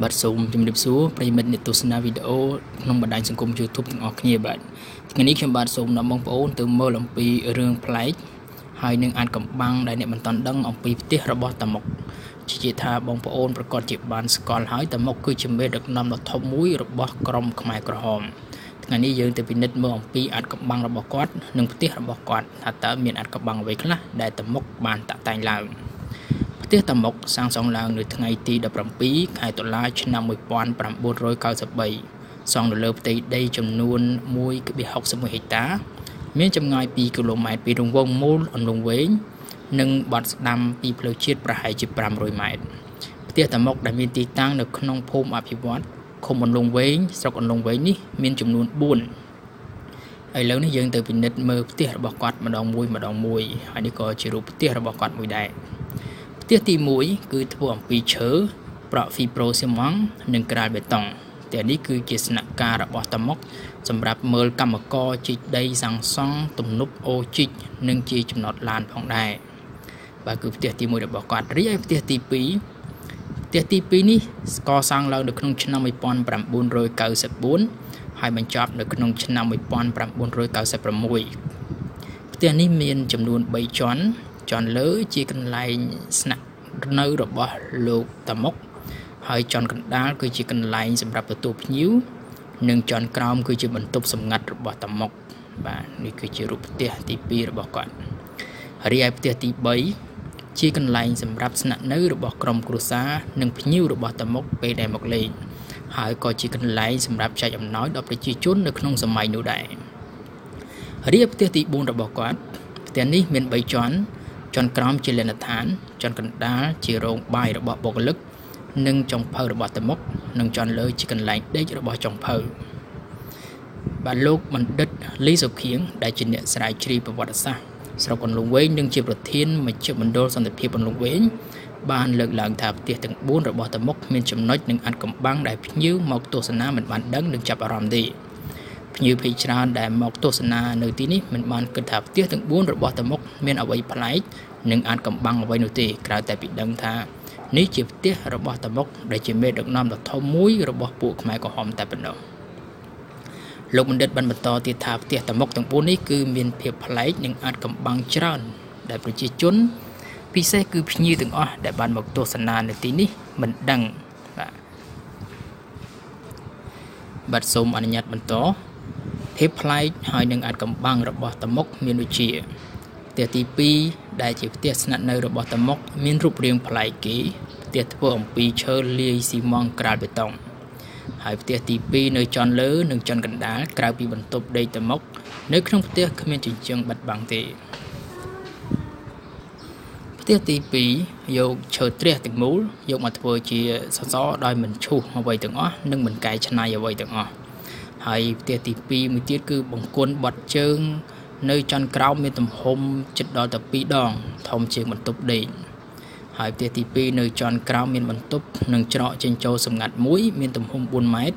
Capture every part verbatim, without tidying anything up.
But so, Jim Lipsu, Primate Nitosna video, number dancing come to Tupting or Knebad. Technician bad so number own to Molum P. Rung Plight, hiding and compang, Dinemanton Dung on Pipti Robot Tamok. Chita Bomb own precocic bands call high the mock which made a number top movie robot crom microhome. Technically, you to be net more P. at Bang Robocot, Numpti Robocot, Hatam at Kabang Wakla, that the mock band at Tang Lam. Tiếc tầm mộc sang song làng người thay ti đập rầm pí khai tổ lai trên năm mười quan bầm bột rồi cao sập bầy song được lợp tây đây trồng nuôn môi cái bị học sớm mười hecta miếng trồng ngài pi km pi đồng vong môn ẩn đồng vén nâng bạt đam pi pleu chiết bảy chục gram rồi mày tiếc tầm mộc đã miếng ti tăng được nông phôm à pi vót không ẩn đồng vén sau ẩn đồng vén ní miếng trồng nuôn buồn ai lớn này dân từ bình định mơ tiếc bạc quạt mà đòn môi mà đòn môi hãy đi coi chỉ rụp tiếc bạc quạt mùi đại Tiết ti mũi cứ thua ông pi chớ, bọ phi pro xem mắng, nâng cài bê tông. Tiết đi cứ chia sẻ cả đã bỏ tầm mốc, sầm rạp mờ cam mà co chỉ đây rằng song tụm núp ô chỉ nâng chỉ chấm nọt lan phong đài. Và cứ tiết ti mũi đã bỏ quạt riết tiết ti pí, tiết ti pí ní co sang lao được không chín năm mươi pon bầm bùn rồi cầu sập bốn, hai bàn chóp được không chín năm mươi pon bầm bùn rồi cầu sập bầm mũi. Tiết ní miên chấm luôn bảy chón. Chọn lưới chỉ cần lại snack nơi rồi bỏ lột tầm mốc hơi chọn cần đá cứ chỉ cần lại sầm rạp tụp nhíu nâng chọn crom cứ chỉ mình tụp sầm ngặt rồi bỏ tầm mốc và đi cứ chỉ rụp tia tì pi rồi bỏ quạt riêng tia tì bấy chỉ cần lại sầm rạp snack nơi rồi bỏ crom cruza nâng nhíu rồi bỏ tầm mốc về đèn mọc lên hơi coi chỉ cần lại sầm rạp chạy dòng nói đọc để chỉ chốn được không sầm mày nụ đại riêng tia tì buồn rồi bỏ quạt tia ní miền bảy chọn chọn crom chỉ lên thán chọn cần đá chỉ rong bay rồi bỏ bọc lực nâng trong phơi rồi bỏ tầm mốc nâng chọn lưới chỉ cần lạnh để rồi bỏ trong phơi và lúc mình đứt lý dục khiến đại trình điện sài trì và vật xa sau còn lùng quế nâng chìa vật thiên mà chịu mình đôi sang tập hiệp còn lùng quế ban lực lượng thạp tiệt từng bốn rồi bỏ tầm mốc miền chấm nói nâng ăn cẩm băng đại như một tổ sơn na mình bàn đấng nâng chập rầm đi như phía trên đại một tổ sơn na nơi tí ní mình bàn cần thạp tiệt từng bốn rồi bỏ tầm mốc miền ở vậy phải nâng ăn cẩm băng ở vậy nội tì cả tại bị đấng tha nếu chịu tiết rồi bỏ tầm mốc để chịu mê được năm được thâu muối rồi bỏ buộc mày có hòm tại bên đầu lúc mình đứt bàn mặt to thì thạp tiệt tầm mốc từng bốn ní cứ miền phía phải nâng ăn cẩm băng tròn đại bồi chi chốn vì xe cứ như từng o đại bàn một tổ sơn na nơi tí ní mình đằng bật zoom anh nhặt bàn to hiệp lại hai nâng ăn cẩm băng rồi bỏ tầm mốc miền nội chi tiệt tì pi đại chỉ tiệt nạn nơi rồi bỏ tầm mốc miền rụp riêng phải kỹ tiệt vừa ông pi chơi lia xi măng cài bê tông hai tiệt tì pi nơi chọn lứa nâng chọn gần đá cài pi bẩn tụp đầy tầm mốc nếu không tiệt không nên chỉnh chương bật bằng thì tiệt tì pi vô chơi tiệt từng mũ vô mặt vừa chỉ gió đòi mình chu mà vậy từng ó nâng mình cài chân này vậy từng ó hai tiệt tì pi mới tiệt cứ bằng cuốn bật chương nơi chọn cầu miền tầm hôm chật đo tập pi đòn thông trên bẩn tụp đỉnh hải tiệt tì pi nơi chọn cầu miền bẩn tụp nâng trọ trên châu sầm ngặt mũi miền tầm hôm buôn mái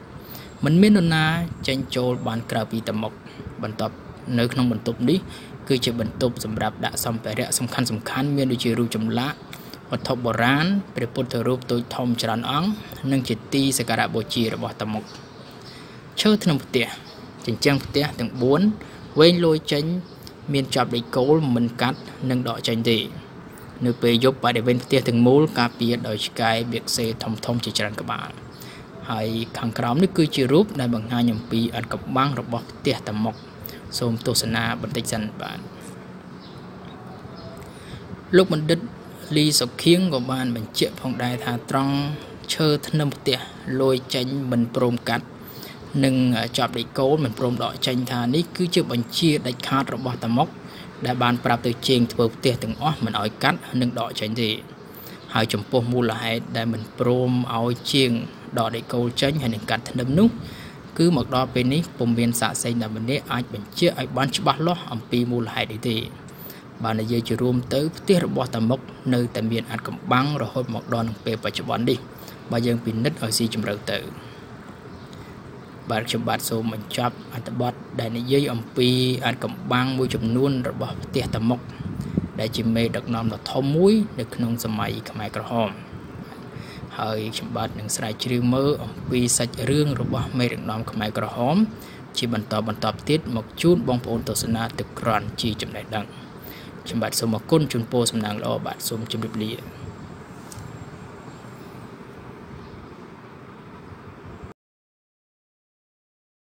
mình miền nona trên châu bàn cầu pi tầm mộc bẩn tụp nơi không bẩn tụp đi cứ chỉ bẩn tụp sầm rạp đã xong phải rẽ sầm khăn sầm khăn miền đôi chỉ rùi chấm lá vật thọ bò rán để phun thở rùi tôi thông tràn óng nâng chỉ ti sẽ cả đã bồi chi đã bỏ tầm mộc chơi thêm một tiệt trên trang tiệt từng bốn quên lôi chánh miền chập để cố mình cắt nâng đọ chánh thì nước về giúp và để bên tiệt từng mối cà phê đợi cái việc xe thông thông chỉ tràn các bạn hãy khẳng khám nước cứ chỉ rúp này bằng hai nhầm pi ăn cặp băng rồi bỏ tiệt tầm mộc xôm tô sana bật tích dần bạn lúc mình đứt ly sọc khiêng của bạn mình chịu phòng đài thà trong chơi thân năm tiệt lôi chánh mình prom cắt nâng chọp để cố mình prom đỏ tranh thà ní cứ chưa bánh chia đánh khát rồi bỏ tầm mốc đại bàn prab từ trên từ tiệt từng ó mình nói cắt nâng đỏ tranh gì hai chấm po mua là hai đại mình prom ao chiên đỏ để cố tranh hay nâng cắt đâm nút cứ mặc đo bên ní vùng miền xã xây là mình đấy ai bánh chia ai bán chua lo âm pi mua là hai để thì bàn này dây chuyền rôm tới tiệt rồi bỏ tầm mốc nơi tầm miền ăn cẩm băng rồi hôi mặc đo nông pe và chụp bắn đi bây giờ pin nứt ở xi chấm đầu tử và chụp bát số mình chụp anh ta bật đại này dây âm pi anh cầm băng môi chụp nuôn rồi bỏ tiệt tầm mốc đại chim mê đặc nằm là thô muối được nông sầm mày cầm mày cầm hòm ហើយ ខ្ញុំ បាទ នឹង ស្រាវជ្រាវ មើល អំពី សាច់ រឿង របស់ មេរងនំ ខ្មែរ ក្រហម ជា បន្ត បន្ត ទៀត មក ជូន បង ប្អូន ទស្សនា ទឹក ក្រន់ ជា ចំណេះ ដឹង ខ្ញុំ បាទ សូម អរគុណ ជូន ពរ សំណាង ល្អ បាទ សូម ជម្រាប លា